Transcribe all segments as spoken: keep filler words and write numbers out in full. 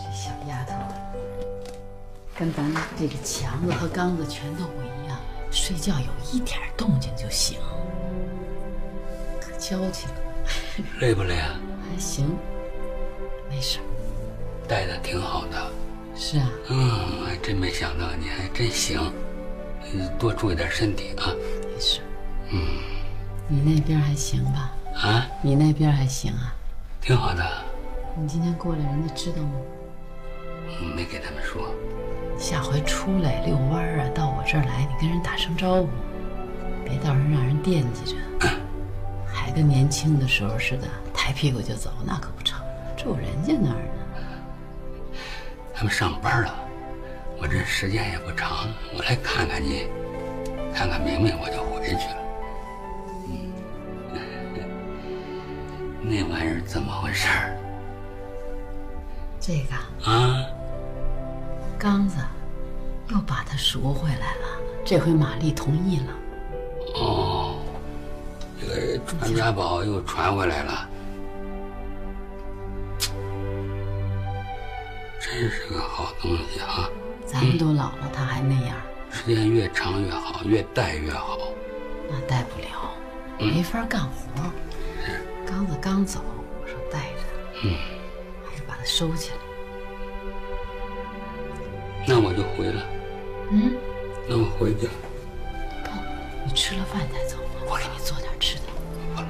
这小丫头跟咱这个强子和刚子全都不一样，睡觉有一点动静就醒，可娇气了。累不累啊？还行，没事。带的挺好的。是啊。嗯，还真没想到你还真行。嗯，多注意点身体啊。没事。嗯。你那边还行吧？啊？你那边还行啊？挺好的。你今天过来，人家知道吗？嗯，没给他们说。下回出来遛弯儿啊，到我这儿来，你跟人打声招呼，别到时候让人惦记着。 还跟年轻的时候似的，抬屁股就走，那可不成，住人家那儿呢。他们上班了，我这时间也不长，我来看看你，看看明明我就回去了。嗯，那玩意儿怎么回事儿？这个啊，刚子又把他赎回来了，这回玛丽同意了。哦。 呃，传家宝又传回来了，真是个好东西啊！咱们都老了，他还那样。时间越长越好，越带越好。那带不了，没法干活。是。刚子刚走，我说带着，嗯，还是把它收起来。那我就回了。嗯。那我回去了。不，你吃了饭再走。 我给你做点吃的。好了，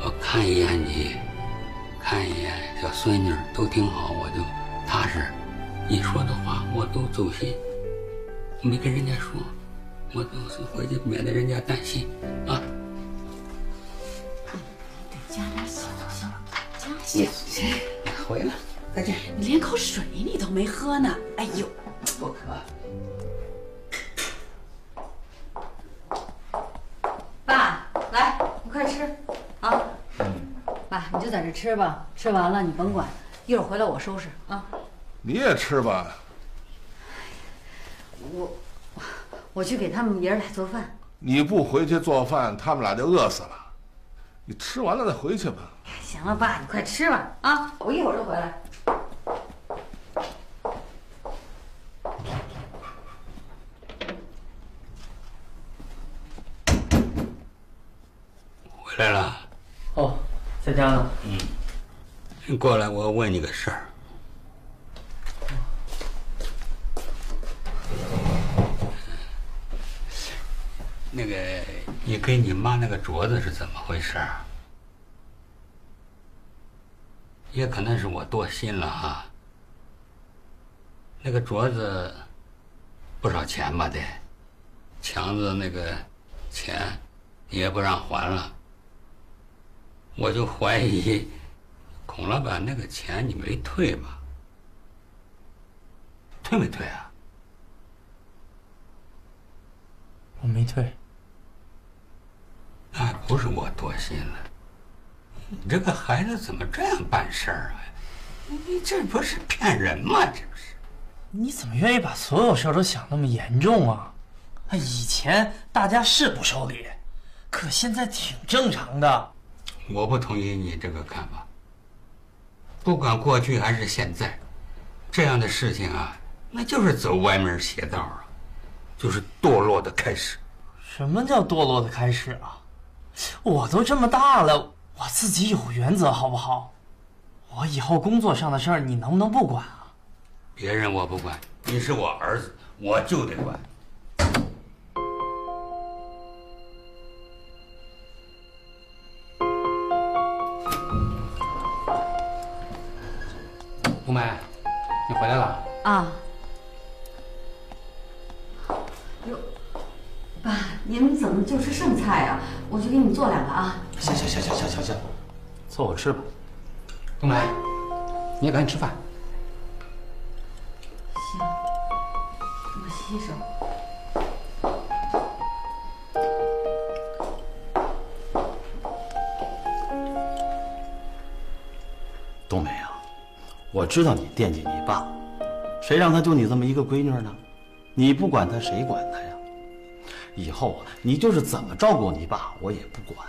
我看一眼你，看一眼小孙女，都挺好，我就踏实。你说的话我都走心，没跟人家说，我都是回去免得人家担心啊。得加点小心，加小心。回来，再见。你连口水你都没喝呢，哎呦，不渴。 你就在这吃吧，吃完了你甭管，一会儿回来我收拾啊。你也吃吧。我我去给他们爷儿俩做饭。你不回去做饭，他们俩就饿死了。你吃完了再回去吧。行了，爸，你快吃吧啊！我一会儿就回来。回来了。哦。 在家呢。嗯，你过来，我问你个事儿。那个，你跟你妈那个镯子是怎么回事儿？也可能是我多心了啊。那个镯子不少钱吧？得，强子那个钱也不让还了。 我就怀疑，孔老板那个钱你没退吧？退没退啊？我没退。那不是我多心了，你这个孩子怎么这样办事儿啊？你这不是骗人吗？这不是？你怎么愿意把所有事都想那么严重啊？啊，以前大家是不收礼，可现在挺正常的。 我不同意你这个看法。不管过去还是现在，这样的事情啊，那就是走歪门邪道啊，就是堕落的开始。什么叫堕落的开始啊？我都这么大了，我自己有原则好不好？我以后工作上的事儿，你能不能不管啊？别人我不管，你是我儿子，我就得管。 姑妹，你回来了啊！哟，爸，您怎么就吃剩菜啊？我去给你做两个啊！行行行行行行行，凑合吃吧。姑妹，你也赶紧吃饭。行，我洗洗手。 我知道你惦记你爸，谁让他就你这么一个闺女呢？你不管他，谁管他呀？以后啊，你就是怎么照顾你爸，我也不管。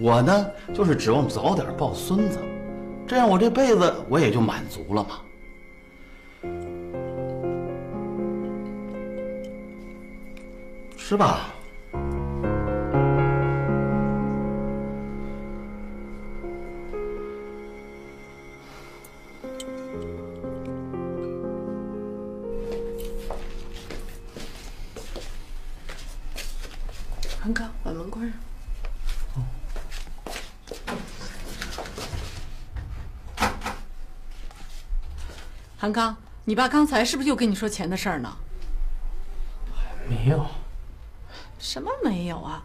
我呢，就是指望早点抱孙子，这样我这辈子我也就满足了嘛。吃吧。 文哥，把门关上。哦。韩刚，你爸刚才是不是又跟你说钱的事儿呢？没有。什么没有啊？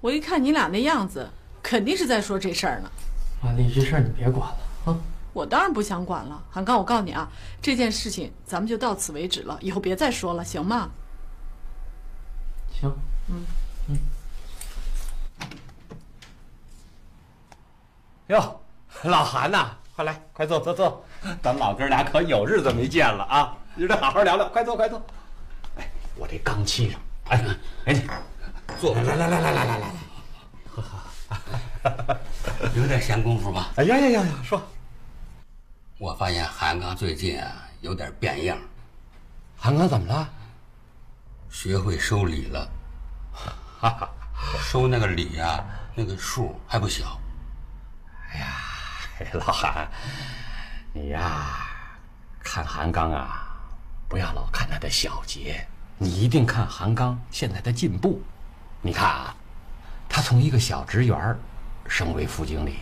我一看你俩那样子，肯定是在说这事儿呢。玛丽，这事儿你别管了啊！我当然不想管了。韩刚，我告诉你啊，这件事情咱们就到此为止了，以后别再说了，行吗？行。嗯。 嗯，哟，老韩呐、啊，快来，快坐，坐坐。咱老哥俩可有日子没见了啊！今儿好好聊聊，快坐，快坐。哎，我这刚沏上，哎，哎，坐，来来来来来来来来，喝喝。有点闲工夫吗？哎呀呀呀呀，说。我发现韩刚最近啊有点变样。韩刚怎么了？学会收礼了。 哈哈，收那个礼呀、啊，那个数还不小。哎呀，老韩，你呀、啊，看韩刚啊，不要老看他的小节，你一定看韩刚现在的进步。你看啊，他从一个小职员升为副经理，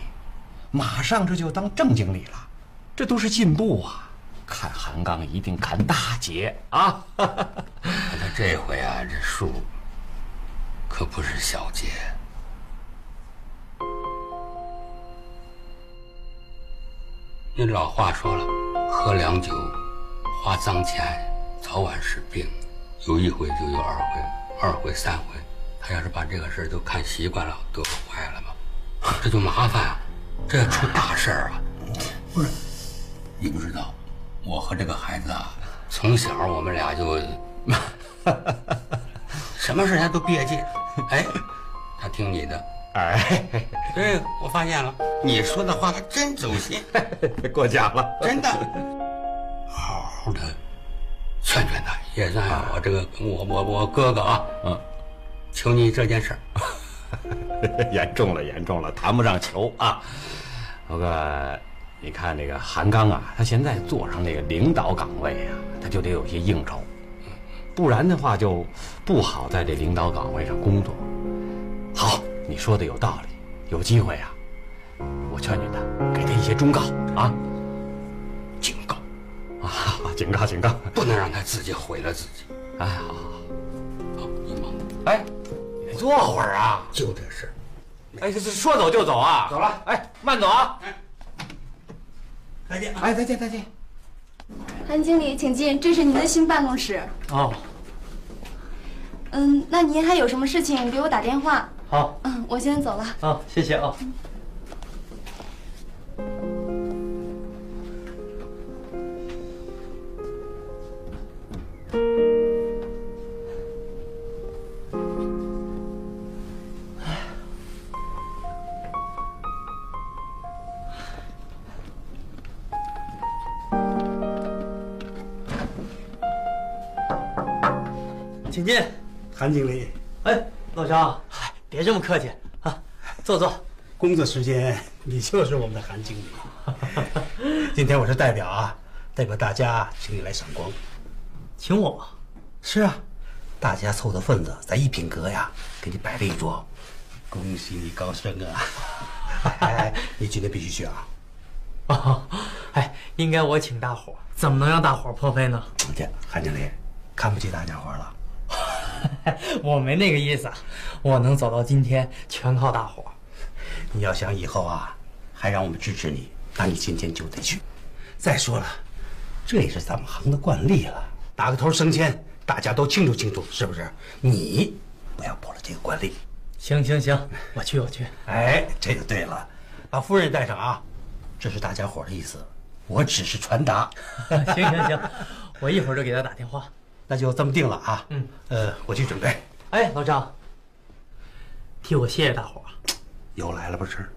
马上这就当正经理了，这都是进步啊。看韩刚一定看大节啊！那这回啊，这数。 可不是小节。那老话说了，喝凉酒，花脏钱，早晚是病。有一回就有二回，二回三回。他要是把这个事儿都看习惯了，多坏了嘛！这就麻烦、啊，这要出大事儿啊！不是，你不知道，我和这个孩子啊，从小我们俩就，什么事他都别介。 哎，他听你的，哎，对，我发现了，你说的话他真走心，过奖了，真的，好好的劝劝他，也算我这个我我我哥哥啊，嗯，求你这件事儿，严重了，严重了，谈不上求啊，那个，你看这个韩刚啊，他现在坐上这个领导岗位啊，他就得有些应酬。 不然的话就不好在这领导岗位上工作。好，你说的有道理，有机会啊，我劝劝他，给他一些忠告啊，警告啊，警告警告，不能让他自己毁了自己。哎，好，好，好，你忙。哎，你坐会儿啊，就这事。哎，说走就走啊，走了。哎，慢走啊。哎，再见。哎，再见，再见。 韩经理，请进，这是您的新办公室。哦。嗯，那您还有什么事情给我打电话。好。嗯，我先走了。啊，谢谢啊。请进，韩经理。哎，老张，别这么客气啊，坐坐。工作时间，你就是我们的韩经理。今天我是代表啊，代表大家请你来赏光。请我？是啊，大家凑的份子，咱一品阁呀，给你摆了一桌。恭喜你高升啊！哎，你今天必须去啊！哦，哎，应该我请大伙，怎么能让大伙破费呢？这韩经理看不起大家伙了。 我没那个意思啊，我能走到今天全靠大伙儿。你要想以后啊，还让我们支持你，那你今天就得去。再说了，这也是咱们行的惯例了，打个头升迁，大家都清楚清楚，是不是？你不要破了这个惯例。行行行，我去我去。哎，这就对了，把夫人带上啊，这是大家伙的意思，我只是传达。行行行，我一会儿就给他打电话。 那就这么定了啊！嗯，呃，我去准备。哎，老张，替我谢谢大伙儿。又来了不是？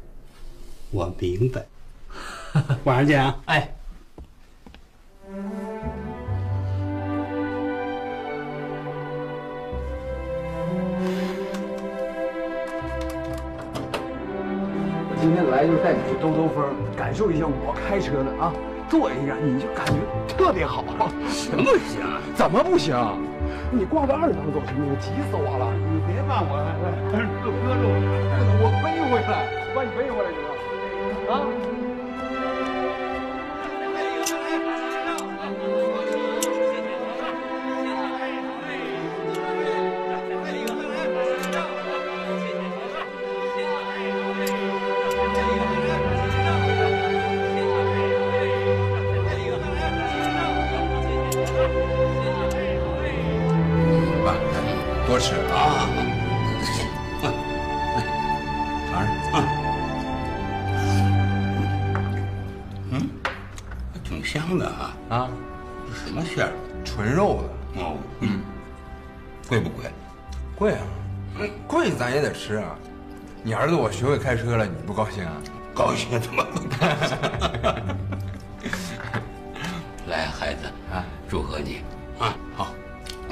我明白。晚上见啊！哎。 今天来就是带你去兜兜风，感受一下我开车的啊，坐一下你就感觉特别好。行不行？怎么不行？你挂在二档走什么呀？急死我了！你别骂我，来，搁搁着我，我背回来，我把你背回来行吗？啊！ 多吃啊！来，尝尝啊！嗯，挺香的啊啊！这什么馅儿？纯肉的哦。嗯，贵不贵？贵啊！贵咱也得吃啊！你儿子我学会开车了，你不高兴啊？高兴怎么不高兴？来，孩子啊，祝贺你啊！好。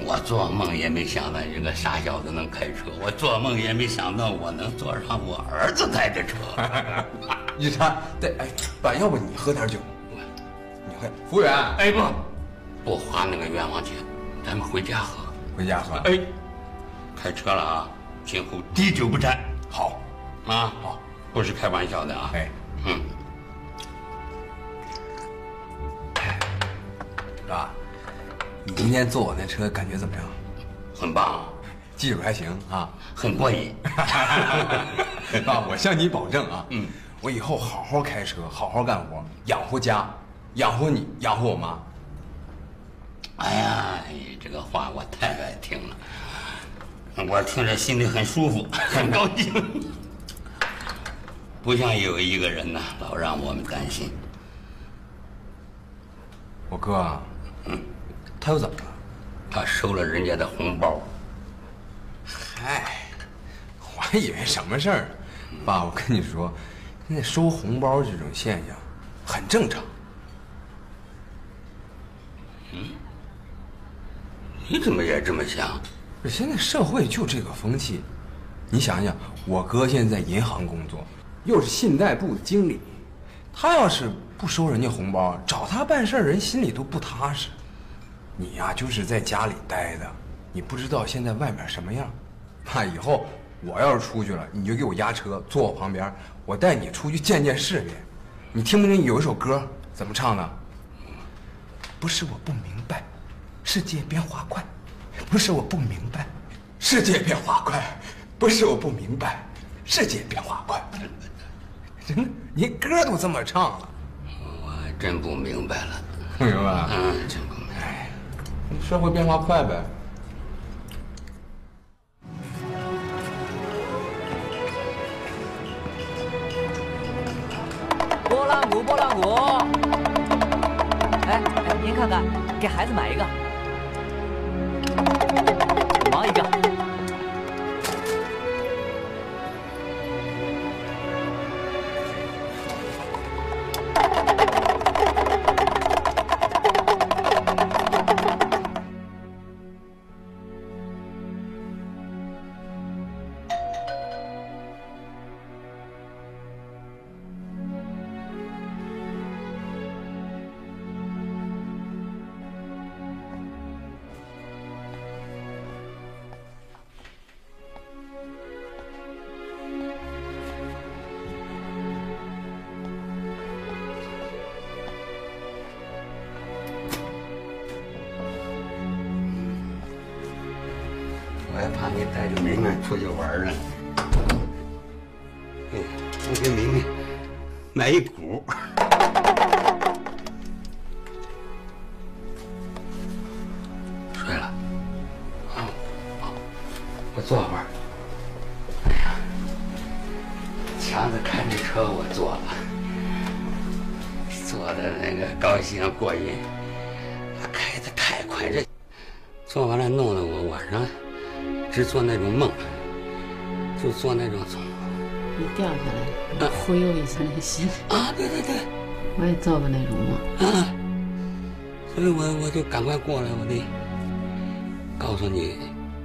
我做梦也没想到一个傻小子能开车，我做梦也没想到我能坐上我儿子开的车。你看，对，哎，爸，要不你喝点酒？你喝。服务员，哎，不，不花那个冤枉钱，咱们回家喝。回家喝。哎，开车了啊，今后滴酒不沾。好，啊，好，不是开玩笑的啊。哎，嗯，爸。 你今天坐我那车感觉怎么样？很棒，技术还行啊，很过瘾。爸，我向你保证啊，嗯，我以后好好开车，好好干活，养活家，养活你，养活我妈。哎呀，你这个话我太爱听了，我听着心里很舒服，很高兴。不像有一个人呢，老让我们担心。我哥啊，嗯。 他又怎么了？他收了人家的红包。嗨，我还以为什么事儿呢。爸，我跟你说，现在收红包这种现象很正常。嗯？你怎么也这么想？不是，现在社会就这个风气。你想想，我哥现在在银行工作，又是信贷部的经理，他要是不收人家红包，找他办事儿人心里都不踏实。 你呀、啊，就是在家里待的，你不知道现在外面什么样。爸，以后我要是出去了，你就给我押车，坐我旁边，我带你出去见见世面。你听没听？有一首歌怎么唱的？不是我不明白，世界变化快；不是我不明白，世界变化快；不是我不明白，世界变化快。真的，您歌都这么唱了，我还真不明白了。不明白？嗯，真不明白。 社会变化快呗。拨浪鼓，拨浪鼓。哎哎，您看看，给孩子买一个，忙一个。出去玩呢，哎，我给明明买一鼓。睡了，啊，好，我坐会儿。哎呀，强子看这车我坐了，坐的那个高兴过瘾，他开的太快，这坐完了弄得我晚上只做那种梦。 就做那种从你掉下来，忽悠一下那心啊！对对对，我也做过那种梦啊，所以我我就赶快过来，我得告诉你，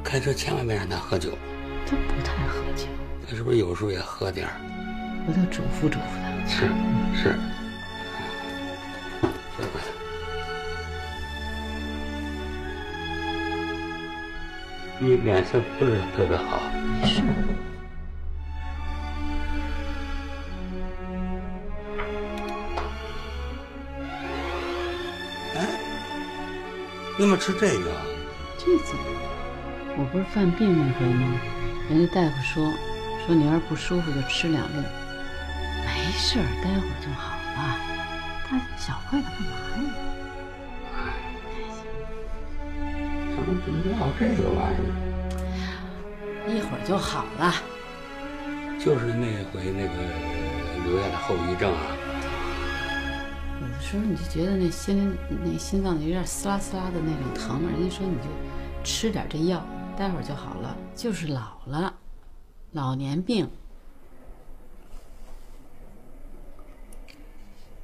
开车千万别让他喝酒。他不太喝酒。他是不是有时候也喝点儿？我得嘱咐嘱咐他。是是。别管他。你脸色不是特别好。是。你怎么吃这个？这怎么？我不是犯病那回吗？人家大夫说，说你要是不舒服就吃两粒，没事儿，待会儿就好了。大惊小怪的干嘛呀？哎，怎么怎么要这个玩意儿？一会儿就好了。就是那回那个留下的后遗症啊。有的时候你就觉得那心那心脏有点撕拉撕拉的那种疼嘛，人家说你就吃点这药，待会儿就好了。就是老了，老年病。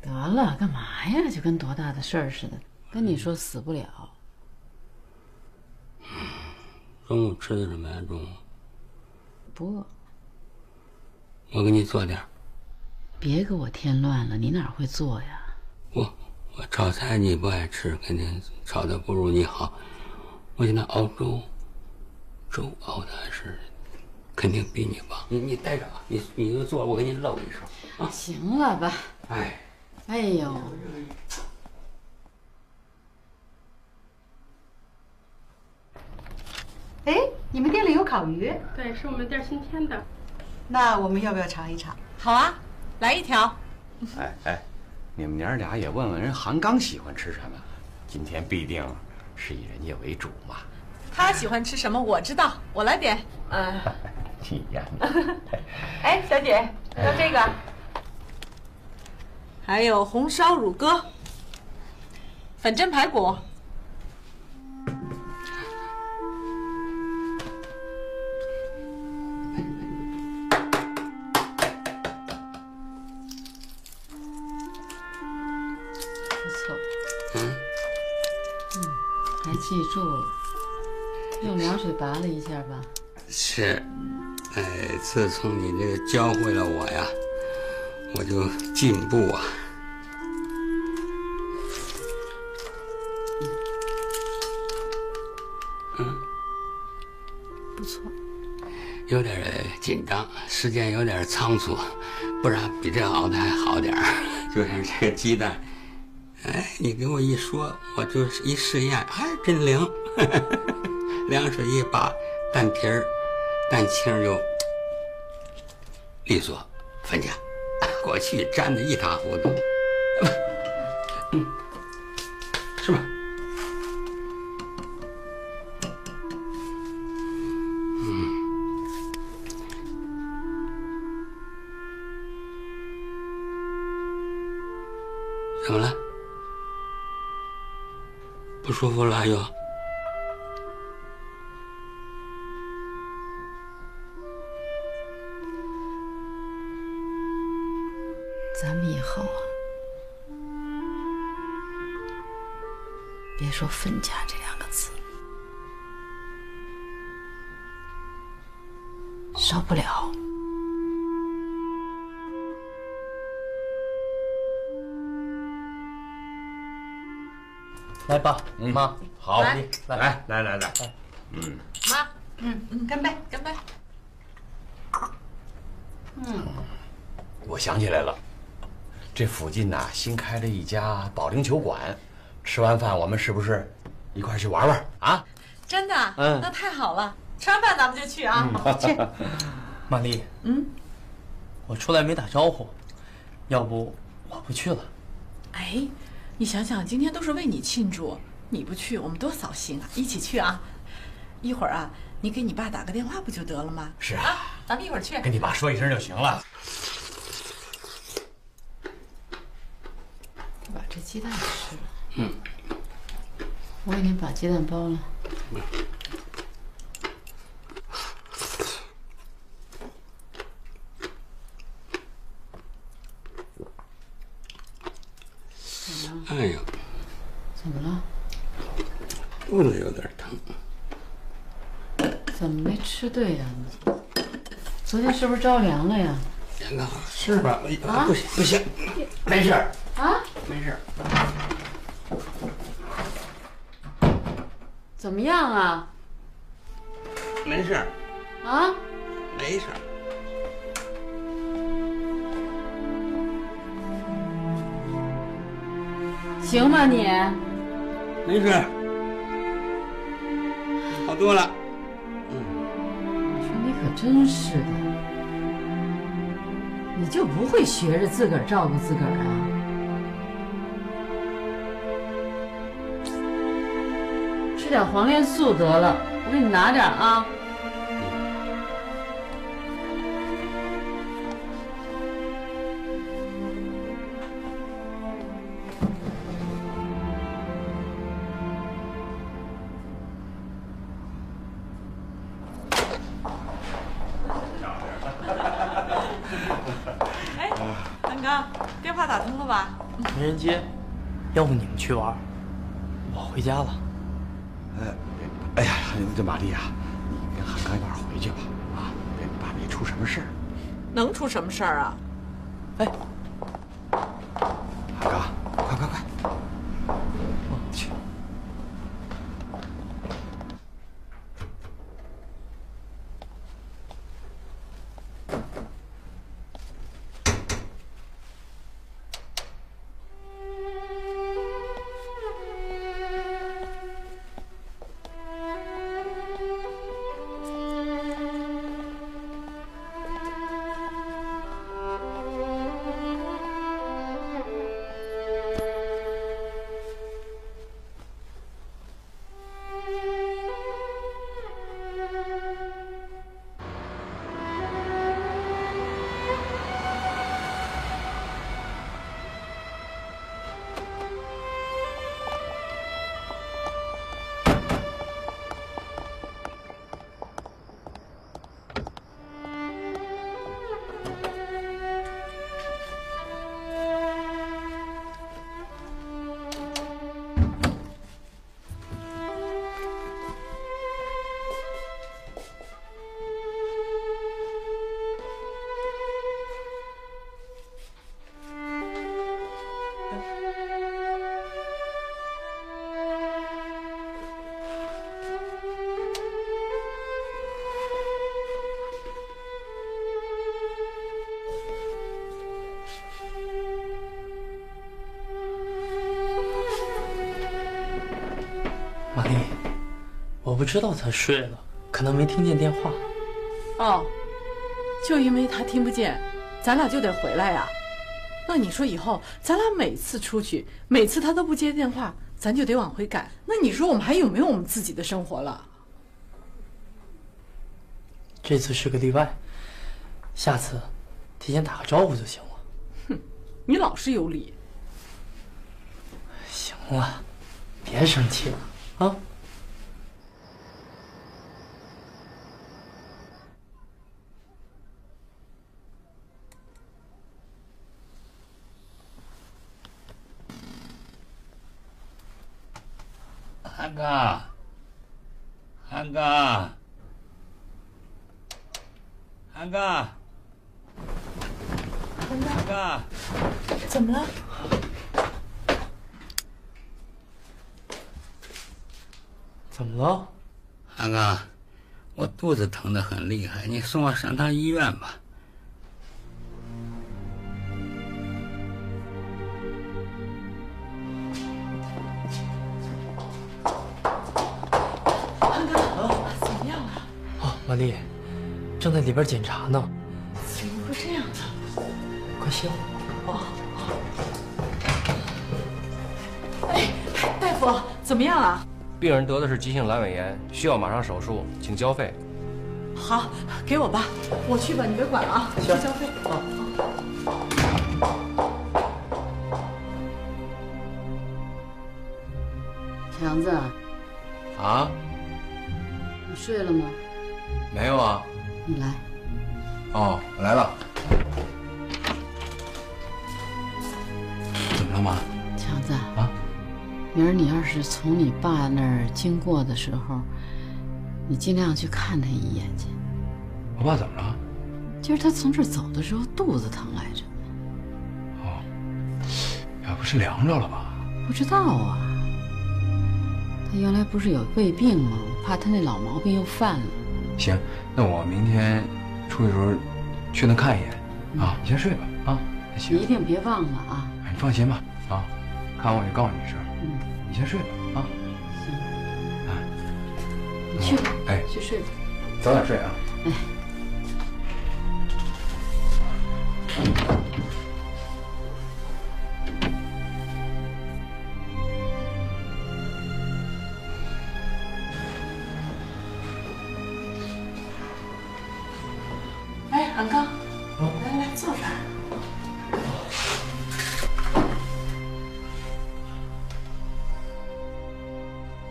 得了，干嘛呀？就跟多大的事儿似的。跟你说死不了。中午吃的什么呀？中午？不饿。我给你做点。别给我添乱了，你哪会做呀？我我炒菜你不爱吃，肯定炒的不如你好。我现在熬粥，粥熬的是肯定比你棒。你你待着啊，你你就坐，我给你露一手啊。行了吧？哎，哎呦，哎，你们店里有烤鱼？对，是我们店新添的。那我们要不要尝一尝？好啊，来一条。哎哎。你们娘俩也问问人韩刚喜欢吃什么，今天必定是以人家为主嘛。他喜欢吃什么我知道，我来点。嗯，你呀你。哎，小姐，要这个。还有红烧乳鸽、粉蒸排骨。记住了，用凉水拔了一下吧。是，哎，自从你这个教会了我呀，我就进步啊。嗯，不错。有点紧张，时间有点仓促，不然比这熬的还好点儿。就是这个鸡蛋。哎，你给我一说，我就一试验，哎，真灵！呵呵凉水一拔，蛋皮儿、蛋清就利索分家。过去粘的一塌糊涂，嗯，是吧？嗯，怎么了？不舒服了又？咱们以后啊，别说分家这两个字，少不了。来，爸，妈，好，来，来，来，来，来，嗯，妈，嗯嗯，干杯，干杯。嗯，我想起来了，这附近呐新开了一家保龄球馆，吃完饭我们是不是一块去玩玩啊？真的？嗯，那太好了，吃完饭咱们就去啊。去。玛丽，嗯，我出来没打招呼，要不我不去了。哎。你想想，今天都是为你庆祝，你不去我们多扫兴啊！一起去啊！一会儿啊，你给你爸打个电话不就得了吗？是啊，咱们一会儿去，跟你爸说一声就行了。我把这鸡蛋吃了。嗯，我给你把鸡蛋包了。嗯，怎么了？哎呀，怎么了？肚子有点疼。怎么没吃对呀？昨天是不是着凉了呀？凉了，吃吧。啊，不行不行，没事。啊，没事。怎么样啊？没事。啊？没事。 行吧你，没事，好多了。嗯，你说你可真是的，你就不会学着自个儿照顾自个儿啊？吃点黄连素得了，我给你拿点啊。 没人接，要不你们去玩，我回家了。呃，哎呀，这玛丽啊，你跟韩刚一块回去吧，啊，别怕别出什么事儿。能出什么事儿啊？哎，韩刚，快快快，我去。我不知道他睡了，可能没听见电话。哦，就因为他听不见，咱俩就得回来呀。那你说以后咱俩每次出去，每次他都不接电话，咱就得往回赶。那你说我们还有没有我们自己的生活了？这次是个例外，下次提前打个招呼就行了。哼，你老是有理。行了，别生气了啊。 韩哥，韩哥，韩哥，韩哥，怎么了？怎么了？韩哥，我肚子疼得很厉害，你送我上趟医院吧。 玛丽，正在里边检查呢。怎么会这样呢？快歇会儿。哦，好。哎，大夫，怎么样啊？病人得的是急性阑尾炎，需要马上手术，请交费。好，给我吧，我去吧，你别管啊。行，交费。好。强子。啊？你睡了吗？ 没有啊，你来。哦，我来了。怎么了，妈？强强子啊，明儿你要是从你爸那儿经过的时候，你尽量去看他一眼去。我爸怎么了？今儿他从这儿走的时候肚子疼来着。哦，要不是凉着了吧？不知道啊。他原来不是有胃病吗？我怕他那老毛病又犯了。行，那我明天出去的时候去那看一眼、嗯、啊。你先睡吧啊。行，一定别忘了啊。你放心吧啊，看完我就告诉你一声。嗯，你先睡吧啊。行。啊，你去吧。哎，去睡吧。早点睡啊。哎。哎，韩刚，嗯、来来来，坐这儿。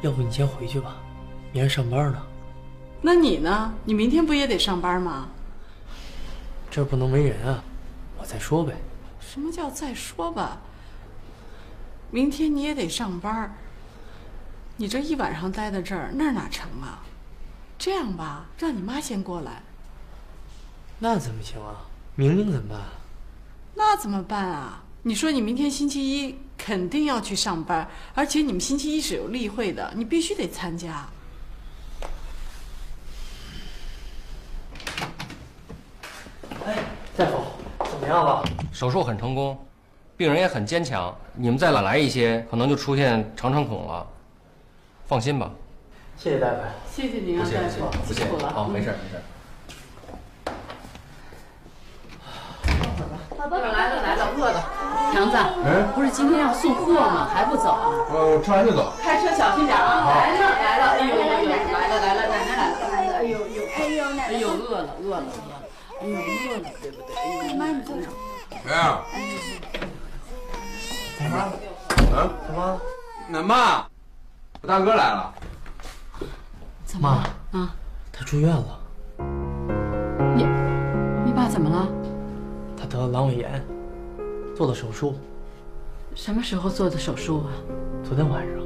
要不你先回去吧，明儿上班呢。那你呢？你明天不也得上班吗？这不能没人啊，我再说呗。什么叫再说吧？明天你也得上班，你这一晚上待在这儿，那儿哪成啊？这样吧，让你妈先过来。那怎么行啊？明明怎么办、啊？那怎么办啊？你说你明天星期一。 肯定要去上班，而且你们星期一是有例会的，你必须得参加。哎，大夫，怎么样了？手术很成功，病人也很坚强。你们再晚来一些，可能就出现肠穿孔了。放心吧。谢谢大夫，谢谢您啊，大夫，不辛苦了。好，没事没事。 来了来了，饿了。强子，嗯，不是今天要送货吗？还不走啊？呃，吃完就走。开车小心点啊！来了来了，哎呦哎呦，来了来了，奶奶来了，哎呦哎呦哎呦，哎呦饿了饿了，哎呦饿了，对不对？哎呦妈，你坐这儿。梅儿，怎么了？啊？怎么？奶妈，我大哥来了。怎么了？啊？他住院了。你，你爸怎么了？ 他得了阑尾炎，做了手术。什么时候做的手术啊？昨天晚上。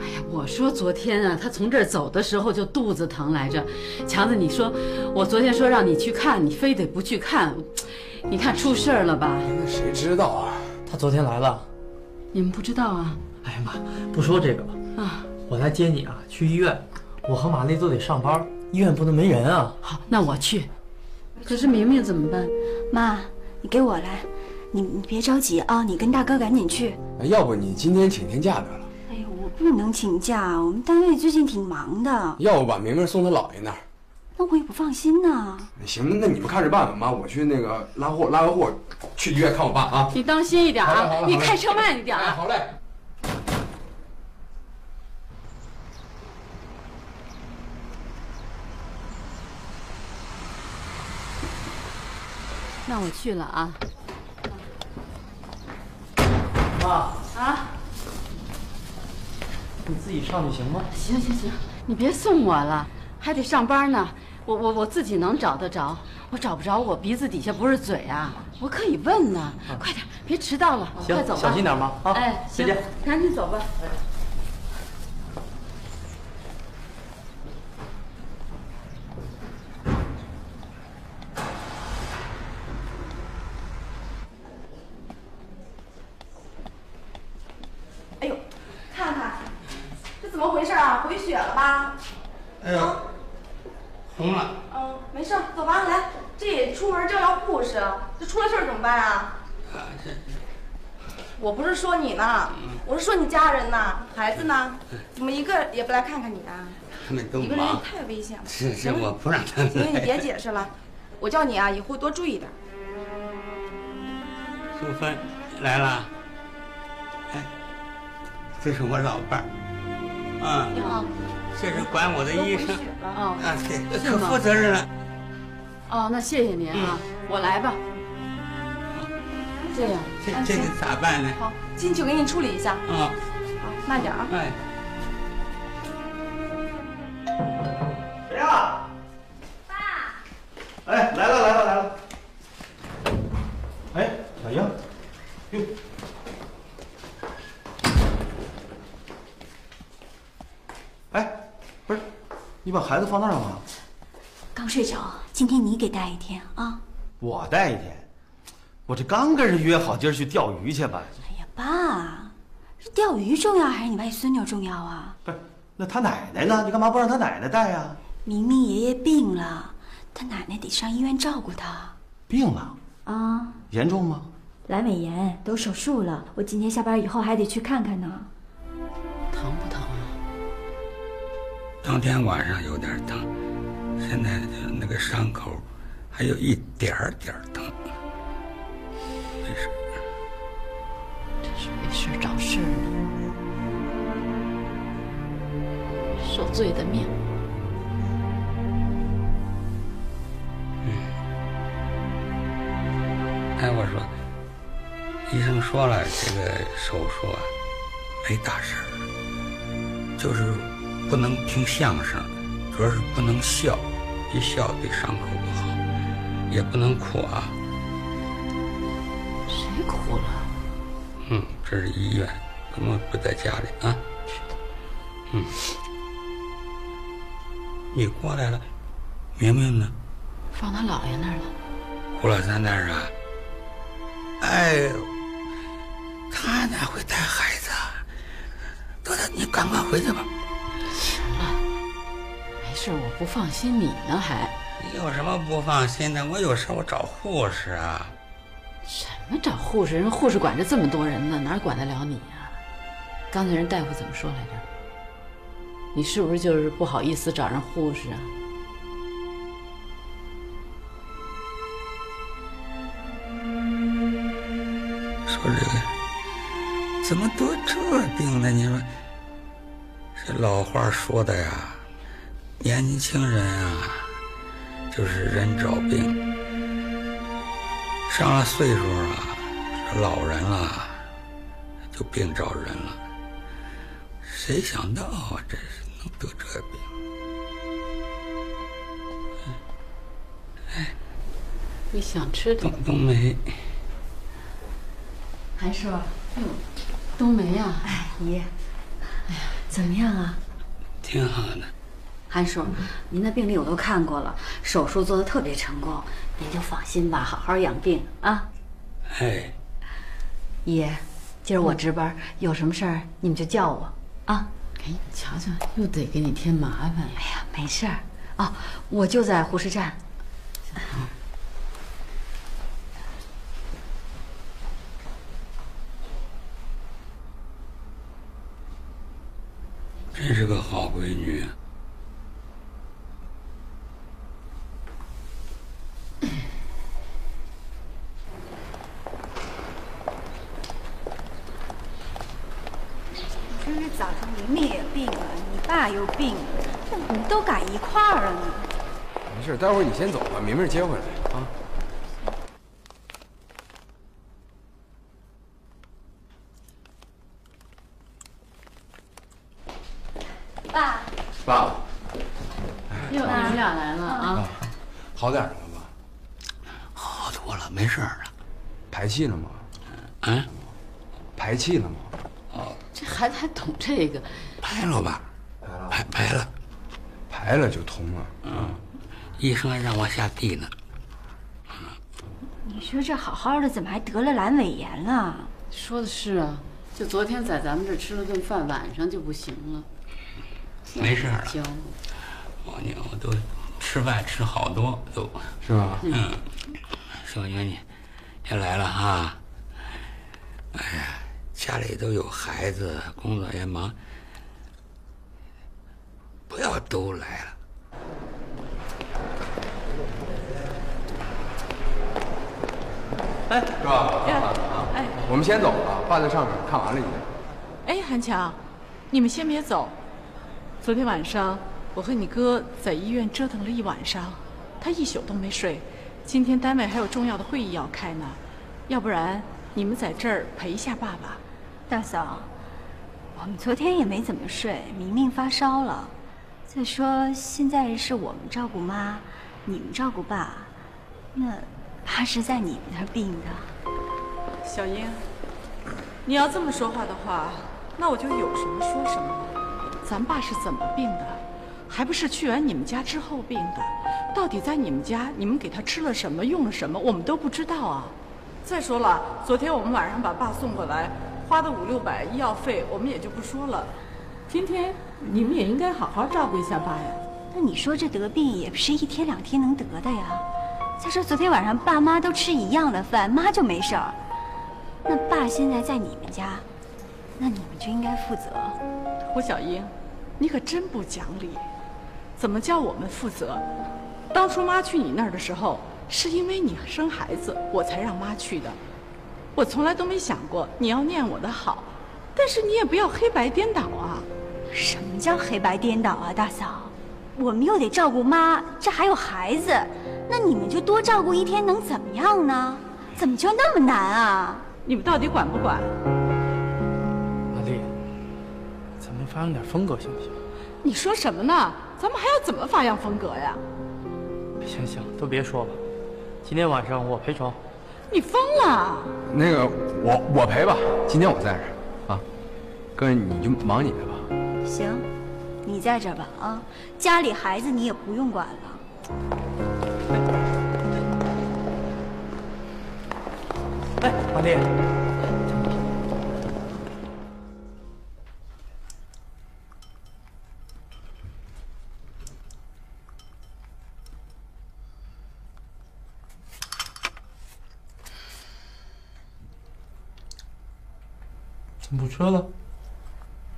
哎呀，我说昨天啊，他从这儿走的时候就肚子疼来着。强子，你说我昨天说让你去看，你非得不去看，你看出事儿了吧？那谁知道啊？他昨天来了。你们不知道啊？哎呀妈，不说这个了啊！我来接你啊，去医院。我和玛丽都得上班，医院不能没人啊。好，那我去。可是明明怎么办？妈。 你给我来，你你别着急啊，你跟大哥赶紧去。要不你今天请天假得了？哎呦，我不能请假，我们单位最近挺忙的。要不把明明送他姥爷那儿？那我也不放心呢。行，那你们看着办吧，妈，我去那个拉货，拉完货去医院看我爸啊。你当心一点啊，你开车慢一点啊。好嘞。那我去了啊，妈啊，你自己上去行吗？行行行，你别送我了，还得上班呢。我我我自己能找得着，我找不着我鼻子底下不是嘴啊，我可以问呢。啊、快点，别迟到了，快走吧。小心点嘛，啊，哎，再见，赶紧走吧。哎 说你呢？我是说你家人呢，孩子呢？怎么一个也不来看看你啊？他们都忙，一个人太危险了。是是，我不让他们。行，你别解释了，我叫你啊，以后多注意点。淑芬来了，哎，这是我老伴儿，啊，你好，这是管我的医生，啊，对，可负责任了。哦，那谢谢您啊，我来吧。 这样，这这个咋办呢？好，进去我给你处理一下。啊，好，慢点啊。哎，谁啊？爸。哎，来了来了来了。哎，小英，哟，哎，不是，你把孩子放那儿干嘛？刚睡着，今天你给带一天啊。我带一天，我这刚跟人约好今儿去钓鱼去吧。哎呀，爸，是钓鱼重要还是你外孙女重要啊？不是，那他奶奶呢？你干嘛不让他奶奶带呀、啊？明明爷爷病了，他奶奶得上医院照顾他。病了？啊、嗯。严重吗？阑尾炎，都手术了。我今天下班以后还得去看看呢。疼不疼啊？当天晚上有点疼，现在那个伤口还有一点儿点儿疼。没事，这是没事找事呢，受罪的命。 哎，我说，医生说了，这个手术啊，没大事儿，就是不能听相声，主要是不能笑，一笑对伤口不好，也不能哭啊。谁哭了？嗯，这是医院，咱们不在家里啊。嗯，你过来了，明明呢？放他姥爷那儿了。胡老三那儿啊？ 哎呦，他哪会带孩子？豆豆，你赶快回去吧。行了，没事，我不放心你呢，还。你有什么不放心的？我有事我找护士啊。什么找护士？人护士管着这么多人呢，哪管得了你啊？刚才人大夫怎么说来着？你是不是就是不好意思找人护士啊？ 说这个怎么得这病呢？你说这老话说的呀，年轻人啊，就是人找病。上了岁数啊，老人了、啊，就病找人了。谁想到这是能得这病？哎，你想吃的？冬梅。 韩叔，哟，冬梅呀，哎，姨，哎呀，怎么样啊？挺好的。韩叔，您的病历我都看过了，手术做得特别成功，您就放心吧，好好养病啊。哎，姨，今儿我值班，有什么事儿你们就叫我啊。哎，你瞧瞧，又得给你添麻烦。哎呀，没事儿哦，我就在护士站。嗯 真是个好闺女、啊。真是早上明明也病了，你爸又病了，那怎么都赶一块儿了呢？没事，待会儿你先走吧，明明接回来啊。 爸，又你们俩来了啊？好点了吧？好多了，没事了。排气了吗？啊？排气了吗？哦，这孩子还懂这个？排了吧？排排了，排了就通了。嗯，医生还让我下地呢。你说这好好的，怎么还得了阑尾炎了？说的是啊，就昨天在咱们这吃了顿饭，晚上就不行了。 没事了，我你我都吃饭吃好多都，是吧？嗯，小英你也来了哈。哎呀，家里都有孩子，工作也忙，不要都来了。哎，是吧？哎，哎我们先走了，爸在上面看完了已经。哎，韩强，你们先别走。 昨天晚上，我和你哥在医院折腾了一晚上，他一宿都没睡。今天单位还有重要的会议要开呢，要不然你们在这儿陪一下爸爸。大嫂，我们昨天也没怎么睡，明明发烧了。再说现在是我们照顾妈，你们照顾爸，那爸是在你们那儿病的。小英，你要这么说话的话，那我就有什么说什么了。咱爸是怎么病的？还不是去完你们家之后病的。到底在你们家，你们给他吃了什么，用了什么，我们都不知道啊。再说了，昨天我们晚上把爸送过来，花的五六百医药费，我们也就不说了。今天你们也应该好好照顾一下爸呀。那你说这得病也不是一天两天能得的呀。再说昨天晚上爸妈都吃一样的饭，妈就没事儿。那爸现在在你们家，那你们就应该负责。胡小英，你可真不讲理，怎么叫我们负责？当初妈去你那儿的时候，是因为你生孩子，我才让妈去的。我从来都没想过你要念我的好，但是你也不要黑白颠倒啊！什么叫黑白颠倒啊，大嫂？我们又得照顾妈，这还有孩子，那你们就多照顾一天，能怎么样呢？怎么就那么难啊？你们到底管不管？阿丽，咱们发扬点风格行不行？你说什么呢？咱们还要怎么发扬风格呀？行行，都别说了，今天晚上我陪床。你疯了？那个，我我陪吧，今天我在这儿啊，哥你就忙你的吧。行，你在这儿吧啊，家里孩子你也不用管了。哎，阿丽，怎么不吃了？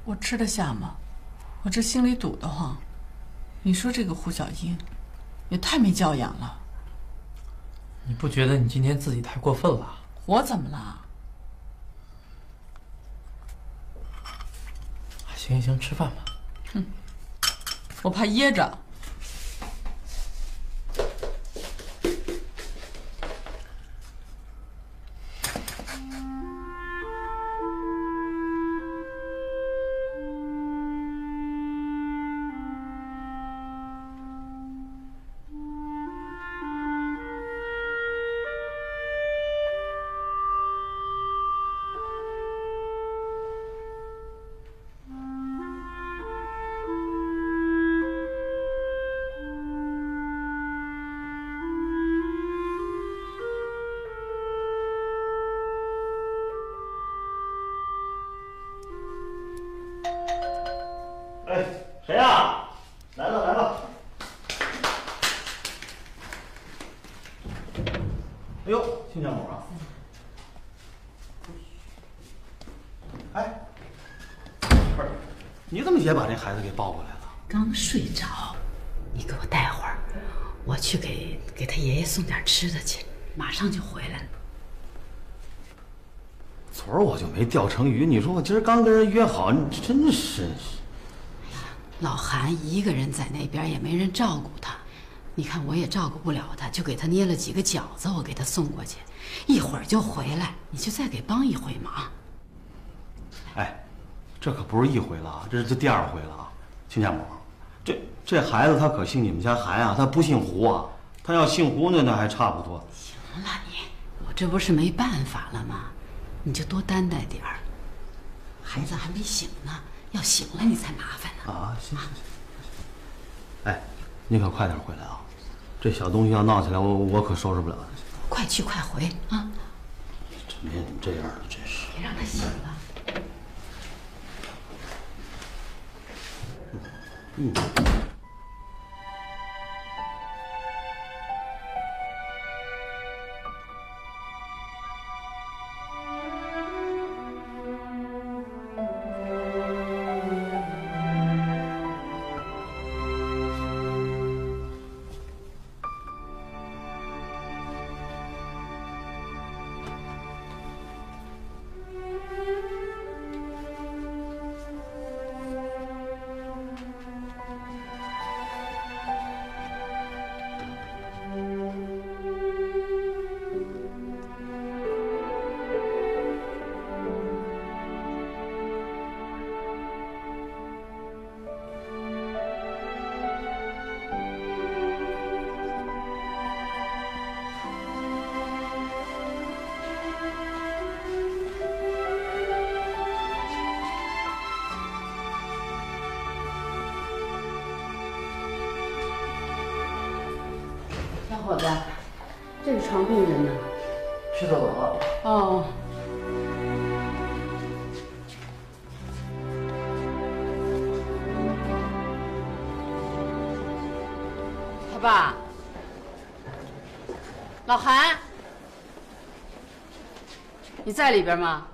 我吃得下吗？我这心里堵得慌。你说这个胡小英，也太没教养了。你不觉得你今天自己太过分了？我怎么了？行行行，吃饭吧。嗯，我怕噎着。也把这孩子给抱过来了，刚睡着。你给我待会儿，我去给给他爷爷送点吃的去，马上就回来了。昨儿我就没钓成鱼，你说我今儿刚跟人约好，你真是。哎呀，老韩一个人在那边也没人照顾他，你看我也照顾不了他，就给他捏了几个饺子，我给他送过去，一会儿就回来，你就再给帮一回忙。哎。这可不是一回了啊，这是这第二回了啊！亲家母，这这孩子他可姓你们家韩啊，他不姓胡啊。他要姓胡那那还差不多。行了你，我这不是没办法了吗？你就多担待点儿。孩子还没醒呢，要醒了你才麻烦呢。啊，行行行。哎，你可快点回来啊！这小东西要闹起来，我我可收拾不了。快去快回啊！这没你这样的，真是。别让他醒了。嗯。伙子，这是床病人呢，去厕所了。哦。 爸，老韩，你在里边吗？